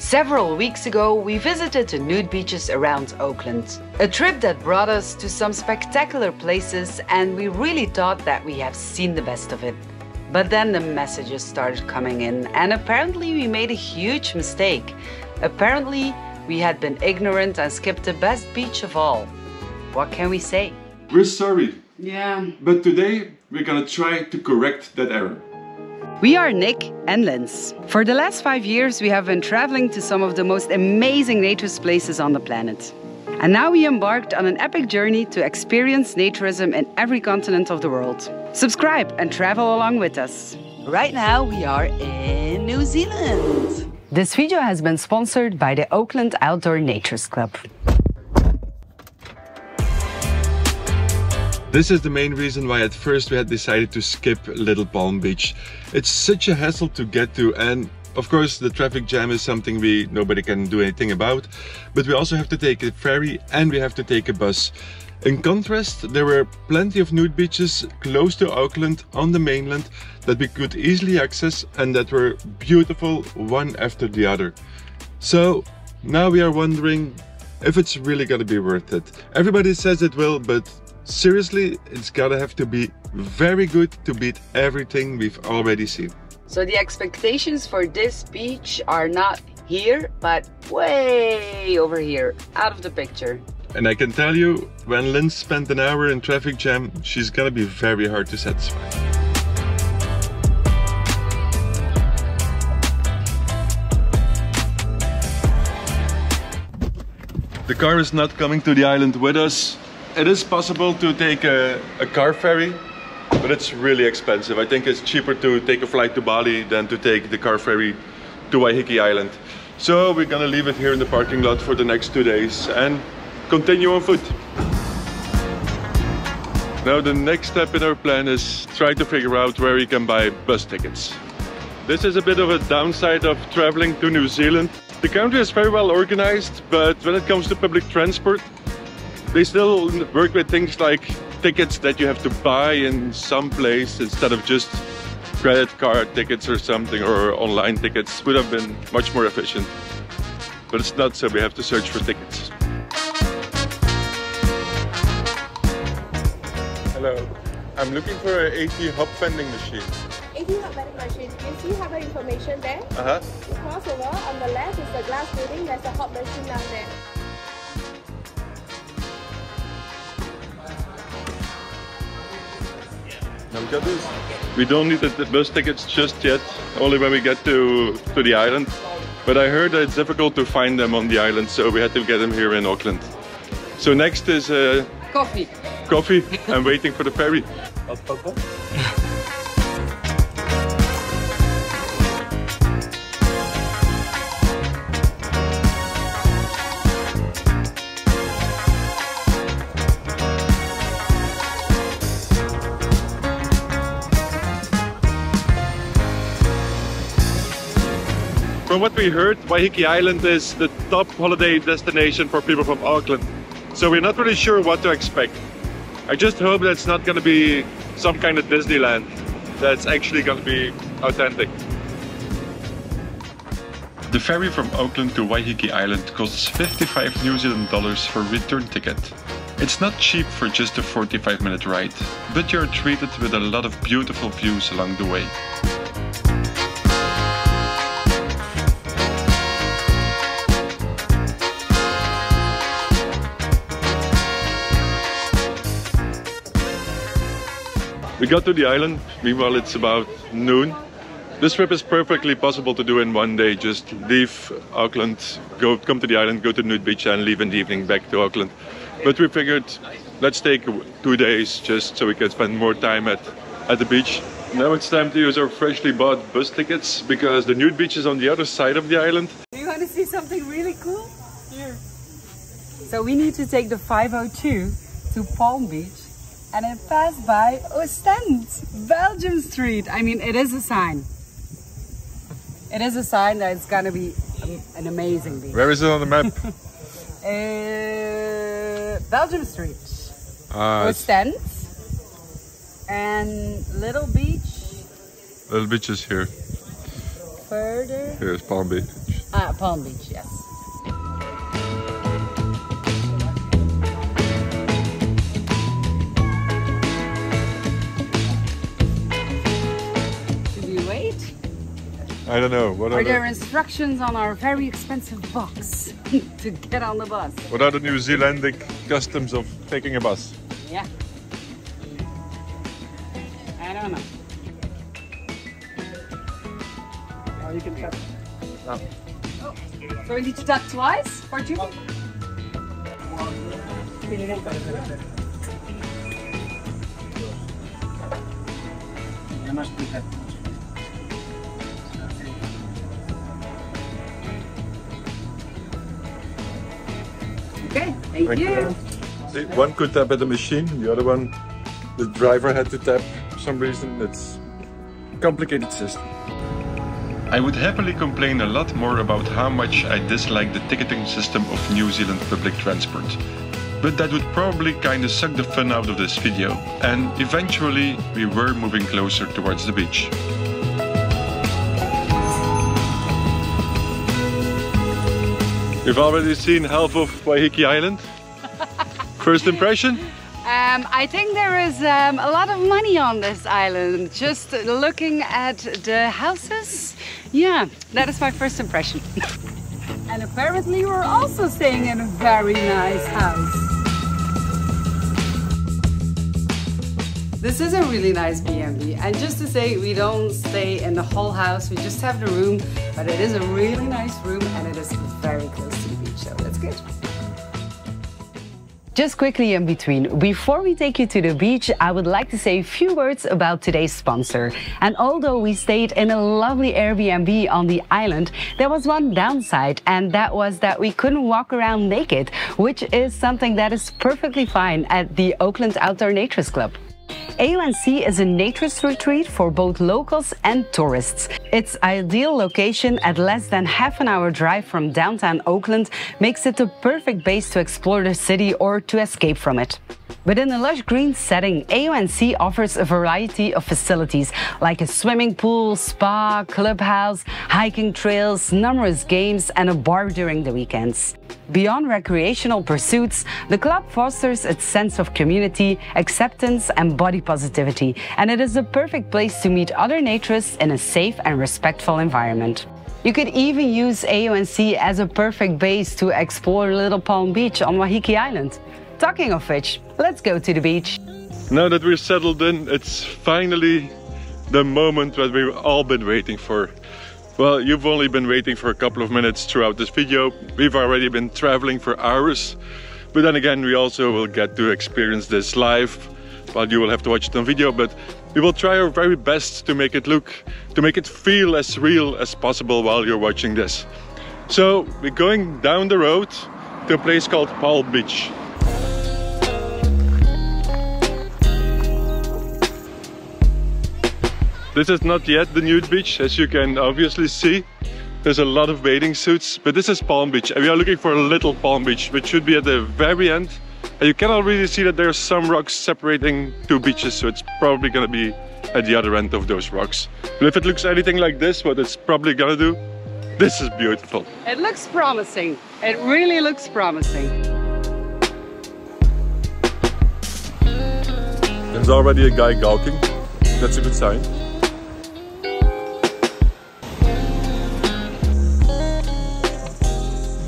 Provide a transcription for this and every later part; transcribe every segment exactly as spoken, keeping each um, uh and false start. Several weeks ago, we visited the nude beaches around Auckland. A trip that brought us to some spectacular places, and we really thought that we have seen the best of it. But then the messages started coming in, and apparently we made a huge mistake. Apparently, we had been ignorant and skipped the best beach of all. What can we say? We're sorry. Yeah. But today, we're gonna try to correct that error. We are Nick and Lins. For the last five years, we have been traveling to some of the most amazing naturist places on the planet. And now we embarked on an epic journey to experience naturism in every continent of the world. Subscribe and travel along with us. Right now, we are in New Zealand. This video has been sponsored by the Auckland Outdoor Naturist Club. This is the main reason why at first we had decided to skip Little Palm Beach. It's such a hassle to get to, and of course the traffic jam is something we nobody can do anything about, but we also have to take a ferry and we have to take a bus. In contrast, there were plenty of nude beaches close to Auckland on the mainland that we could easily access and that were beautiful one after the other. So now we are wondering if it's really gonna be worth it. Everybody says it will, but seriously, it's gotta have to be very good to beat everything we've already seen. So the expectations for this beach are not here, but way over here, out of the picture. And I can tell you, when Lynn spent an hour in traffic jam, she's gonna be very hard to satisfy. The car is not coming to the island with us. It is possible to take a, a car ferry, but it's really expensive. I think it's cheaper to take a flight to Bali than to take the car ferry to Waiheke Island. So we're gonna leave it here in the parking lot for the next two days and continue on foot. Now the next step in our plan is try to figure out where we can buy bus tickets. This is a bit of a downside of traveling to New Zealand. The country is very well organized, but when it comes to public transport, they still work with things like tickets that you have to buy in some place instead of just credit card tickets or something, or online tickets would have been much more efficient. But it's not, so we have to search for tickets. Hello, I'm looking for an AT hop vending machine. AT hop vending machine, you see have information there? Uh-huh. You cross over, on the left is the glass building, there's a hop machine down there. We don't need the bus tickets just yet, only when we get to, to the island. But I heard that it's difficult to find them on the island, so we had to get them here in Auckland. So next is uh, coffee. Coffee. I'm waiting for the ferry. From what we heard, Waiheke Island is the top holiday destination for people from Auckland. So we're not really sure what to expect. I just hope that's not going to be some kind of Disneyland. That's actually going to be authentic. The ferry from Auckland to Waiheke Island costs fifty-five New Zealand dollars for return ticket. It's not cheap for just a forty-five minute ride, but you're treated with a lot of beautiful views along the way. We got to the island, meanwhile it's about noon. This trip is perfectly possible to do in one day. Just leave Auckland, go, come to the island, go to Nude Beach and leave in the evening back to Auckland. But we figured, let's take two days just so we can spend more time at, at the beach. Now it's time to use our freshly bought bus tickets because the Nude Beach is on the other side of the island. Do you want to see something really cool? Here. So we need to take the five oh two to Palm Beach. And I passed by Ostend, Belgium Street. I mean, it is a sign. It is a sign that it's gonna be an amazing beach. Where is it on the map? uh, Belgium Street, uh, Ostend, and Little Beach. Little Beach is here. Further. Here's Palm Beach. Ah, Palm Beach, yes. Should we wait? I don't know. What are, are there the... instructions on our very expensive box to get on the bus? What are the New Zealandic customs of taking a bus? Yeah. I don't know. Oh, you can tap. Oh. So we need to tap twice or two? Oh. Okay, thank, thank you. you. See, one could tap at the machine, the other one, the driver had to tap. Some reason it's a complicated system. I would happily complain a lot more about how much I dislike the ticketing system of New Zealand public transport, but that would probably kinda suck the fun out of this video, and eventually we were moving closer towards the beach. You've already seen half of Waiheke Island. First impression? Um, I think there is um, a lot of money on this island. Just looking at the houses, yeah, that is my first impression. And apparently we're also staying in a very nice house. This is a really nice B and B, and just to say, we don't stay in the whole house, we just have the room, but it is a really nice room and it is very close to the beach, so that's good. Just quickly in between, before we take you to the beach, I would like to say a few words about today's sponsor. And although we stayed in a lovely Airbnb on the island, there was one downside, and that was that we couldn't walk around naked, which is something that is perfectly fine at the Auckland Outdoor Naturist Club. A O N C is a naturist retreat for both locals and tourists. Its ideal location at less than half an hour drive from downtown Auckland makes it the perfect base to explore the city or to escape from it. Within a lush green setting, A O N C offers a variety of facilities like a swimming pool, spa, clubhouse, hiking trails, numerous games and a bar during the weekends. Beyond recreational pursuits, the club fosters its sense of community, acceptance and body positivity, and it is the perfect place to meet other naturists in a safe and respectful environment. You could even use A O N C as a perfect base to explore Little Palm Beach on Waiheke Island. Talking of which, let's go to the beach. Now that we're settled in, it's finally the moment that we've all been waiting for. Well, you've only been waiting for a couple of minutes throughout this video. We've already been traveling for hours. But then again, we also will get to experience this live. Well, you will have to watch it on video, but we will try our very best to make it look, to make it feel as real as possible while you're watching this. So we're going down the road to a place called Palm Beach. This is not yet the nude beach, as you can obviously see. There's a lot of bathing suits, but this is Palm Beach, and we are looking for Little Palm Beach, which should be at the very end. And you can already see that there are some rocks separating two beaches, so it's probably gonna be at the other end of those rocks. But if it looks anything like this, what it's probably gonna do, this is beautiful. It looks promising. It really looks promising. There's already a guy gawking. That's a good sign.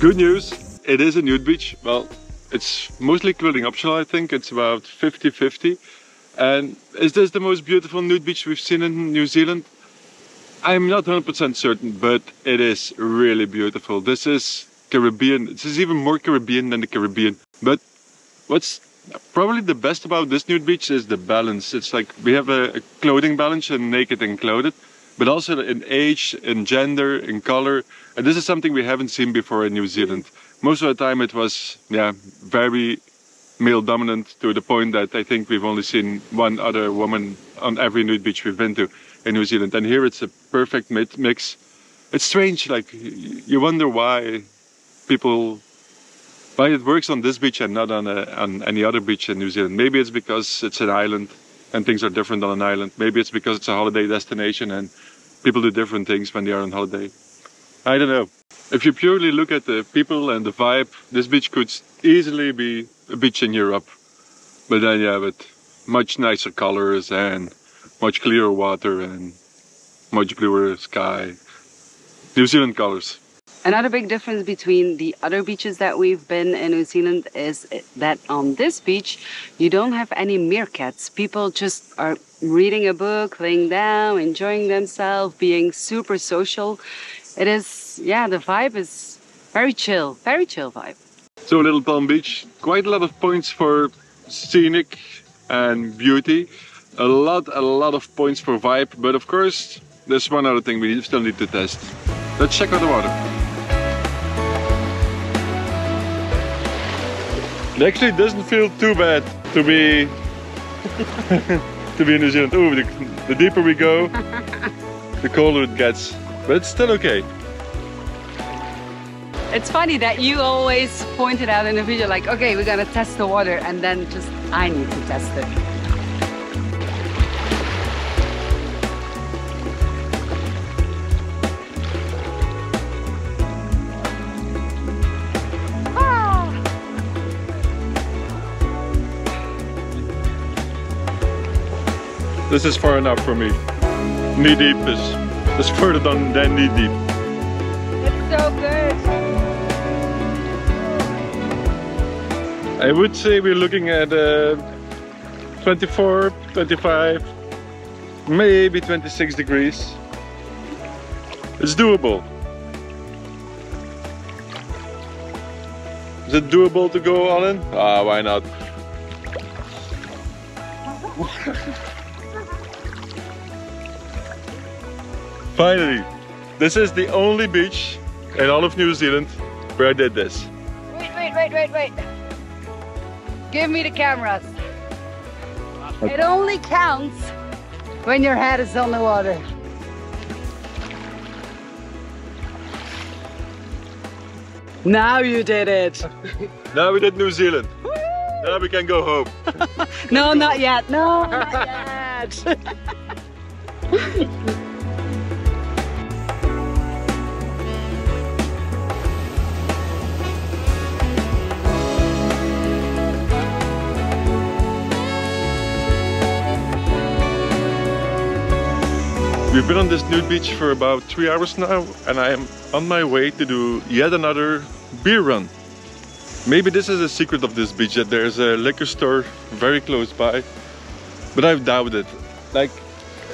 Good news, it is a nude beach. Well, it's mostly clothing optional, I think. It's about fifty fifty. And is this the most beautiful nude beach we've seen in New Zealand? I'm not one hundred percent certain, but it is really beautiful. This is Caribbean. This is even more Caribbean than the Caribbean. But what's probably the best about this nude beach is the balance. It's like we have a, a clothing balance, and naked and clothed. But also in age, in gender, in color. And this is something we haven't seen before in New Zealand. Most of the time it was yeah, very male dominant, to the point that I think we've only seen one other woman on every nude beach we've been to in New Zealand. And here it's a perfect mix. It's strange, like you wonder why people, why it works on this beach and not on, a, on any other beach in New Zealand. Maybe it's because it's an island and things are different on an island. Maybe it's because it's a holiday destination and people do different things when they are on holiday. I don't know. If you purely look at the people and the vibe, this beach could easily be a beach in Europe. But then you have it much nicer colors and much clearer water and much bluer sky. New Zealand colors. Another big difference between the other beaches that we've been in New Zealand is that on this beach you don't have any meerkats. People just are reading a book, laying down, enjoying themselves, being super social. It is, yeah, the vibe is very chill, very chill vibe. So Little Palm Beach, quite a lot of points for scenic and beauty. A lot, a lot of points for vibe, but of course there's one other thing we still need to test. Let's check out the water. It actually doesn't feel too bad to be to be in New Zealand. Ooh, the, the deeper we go, the colder it gets. But it's still okay. It's funny that you always pointed out in the video, like, okay, we're gonna test the water, and then just I need to test it. This is far enough for me. Knee deep is, is further than knee deep. It's so good. I would say we're looking at uh, twenty-four, twenty-five, maybe twenty-six degrees. It's doable. Is it doable to go all in? Ah, why not? Finally, this is the only beach in all of New Zealand where I did this. Wait, wait, wait, wait, wait. Give me the cameras. Okay. It only counts when your head is on the water. Now you did it. Now we did New Zealand. Woo! Now we can go home. No, not yet. No, not yet. We've been on this nude beach for about three hours now, and I am on my way to do yet another beer run. Maybe this is a secret of this beach, that there's a liquor store very close by, but I doubt it. Like,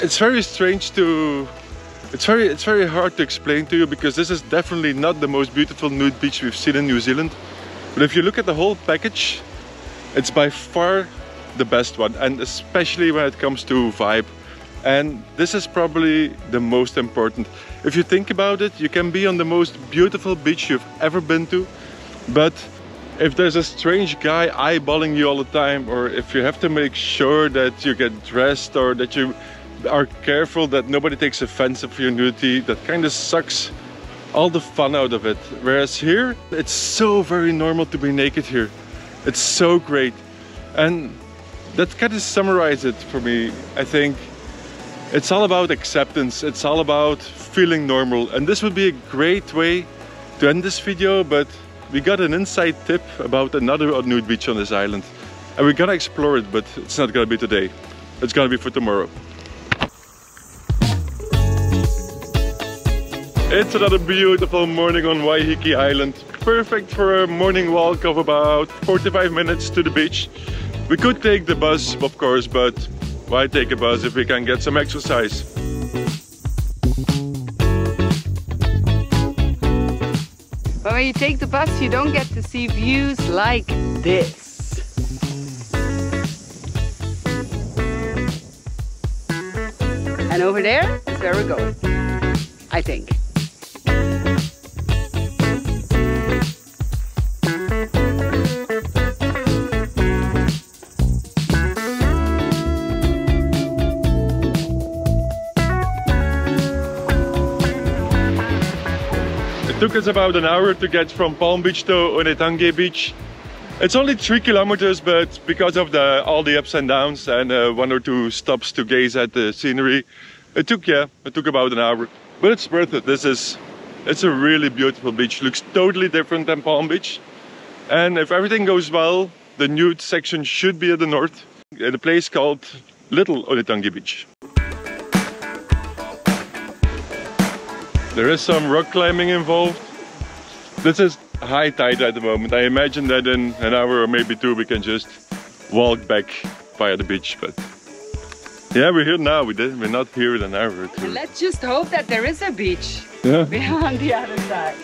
it's very strange to... It's very, it's very hard to explain to you, because this is definitely not the most beautiful nude beach we've seen in New Zealand. But if you look at the whole package, it's by far the best one, and especially when it comes to vibe. And this is probably the most important. If you think about it, you can be on the most beautiful beach you've ever been to, but if there's a strange guy eyeballing you all the time, or if you have to make sure that you get dressed, or that you are careful that nobody takes offense of your nudity, that kind of sucks all the fun out of it. Whereas here, it's so very normal to be naked here. It's so great. And that kind of summarizes it for me, I think. It's all about acceptance, it's all about feeling normal, and this would be a great way to end this video, but we got an inside tip about another nude beach on this island, and we're gonna explore it, but it's not gonna be today, it's gonna be for tomorrow. It's another beautiful morning on Waiheke Island, perfect for a morning walk of about forty-five minutes to the beach. We could take the bus, of course, but why take a bus if we can get some exercise? But when you take the bus, you don't get to see views like this. And over there is where we're going, I think. It took us about an hour to get from Palm Beach to Onetangi Beach. It's only three kilometers, but because of the, all the ups and downs and uh, one or two stops to gaze at the scenery, it took, yeah, it took about an hour. But it's worth it. This is It's a really beautiful beach, looks totally different than Palm Beach. And if everything goes well, the nude section should be at the north, at a place called Little Onetangi Beach. There is some rock climbing involved. This is high tide at the moment. I imagine that in an hour or maybe two we can just walk back via the beach, but yeah, we're here now. We did, we're not here in an hour or two. Let's just hope that there is a beach. Yeah. Beyond the other side.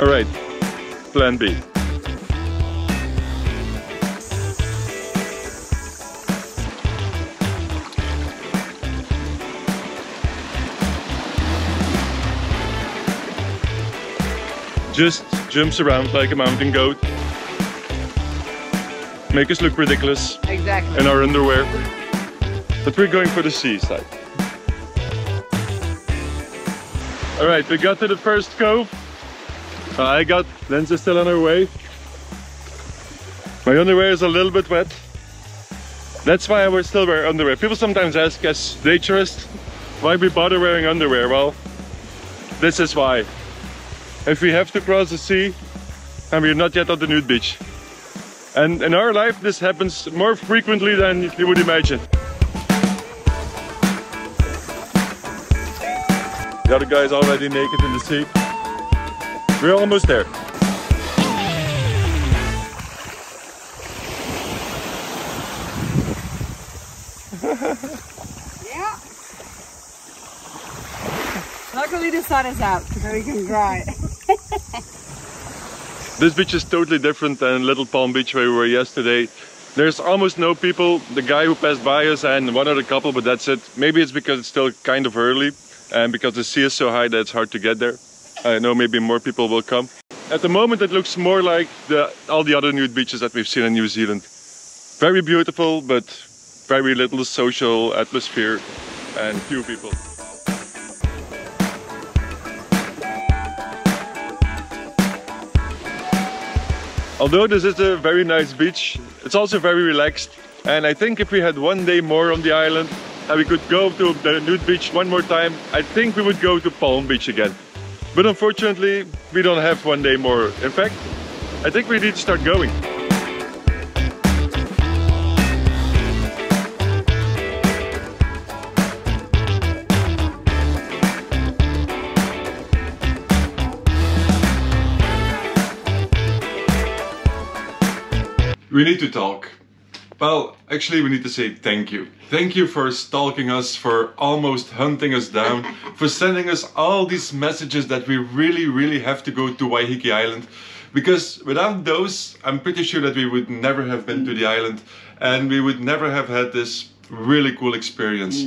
All right, plan B. Just jumps around like a mountain goat. Make us look ridiculous. Exactly. In our underwear. But we're going for the seaside. All right, we got to the first cove. I got, Lens is still on her way. My underwear is a little bit wet. That's why I would still wear underwear. People sometimes ask us, day tourists, why we bother wearing underwear? Well, this is why. If we have to cross the sea and we're not yet on the nude beach. And in our life, this happens more frequently than you would imagine. The other guy is already naked in the sea. We're almost there. Yeah. Luckily the sun is out, so we can dry. This beach is totally different than Little Palm Beach where we were yesterday. There's almost no people. The guy who passed by us and one other couple, but that's it. Maybe it's because it's still kind of early and because the sea is so high that it's hard to get there. I know maybe more people will come. At the moment it looks more like the, all the other nude beaches that we've seen in New Zealand. Very beautiful, but very little social atmosphere and few people. Although this is a very nice beach, it's also very relaxed. And I think if we had one day more on the island and we could go to the nude beach one more time, I think we would go to Palm Beach again. But unfortunately, we don't have one day more. In fact, I think we need to start going. We need to talk. Well, actually we need to say thank you. Thank you for stalking us, for almost hunting us down, for sending us all these messages that we really, really have to go to Waiheke Island. Because without those, I'm pretty sure that we would never have been to the island and we would never have had this really cool experience.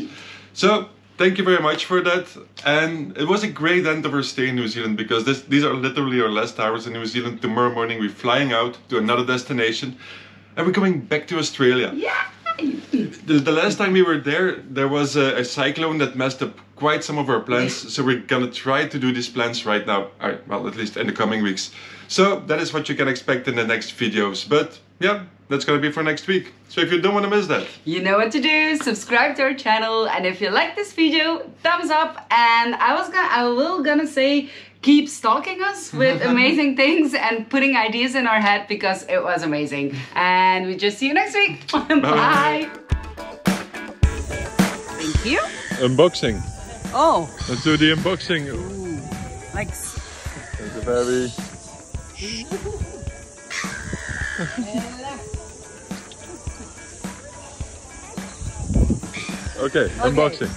So, thank you very much for that, and it was a great end of our stay in New Zealand because this, these are literally our last hours in New Zealand. Tomorrow morning we're flying out to another destination and we're coming back to Australia. Yeah. The, the last time we were there, there was a, a cyclone that messed up quite some of our plans, so we're gonna try to do these plans right now, right, well at least in the coming weeks. So that is what you can expect in the next videos, but yeah, that's gonna be for next week. So if you don't want to miss that, you know what to do. Subscribe to our channel, and if you like this video, thumbs up. And I was gonna, I will gonna say, keep stalking us with amazing things and putting ideas in our head because it was amazing. And we just see you next week. Bye. Bye. Thank you. Unboxing. Oh. Let's do the unboxing. Ooh. Like. It's a very. Okay, okay, unboxing.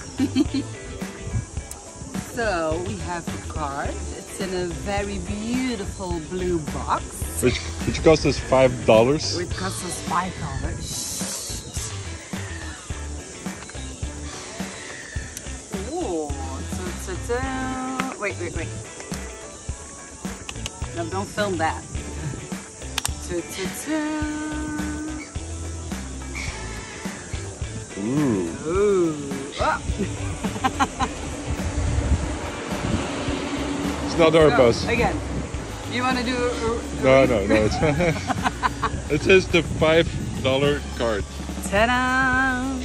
So we have the card. It's in a very beautiful blue box. Which which cost us five dollars. Which cost us five dollars. Oh, so, so, so. Wait, wait, wait. No, don't film that. So, so, so. Ooh. Ooh. Oh. It's not our so, bus. Again. You want to do... No, no, no. It's it says the five dollar card. Ta-da!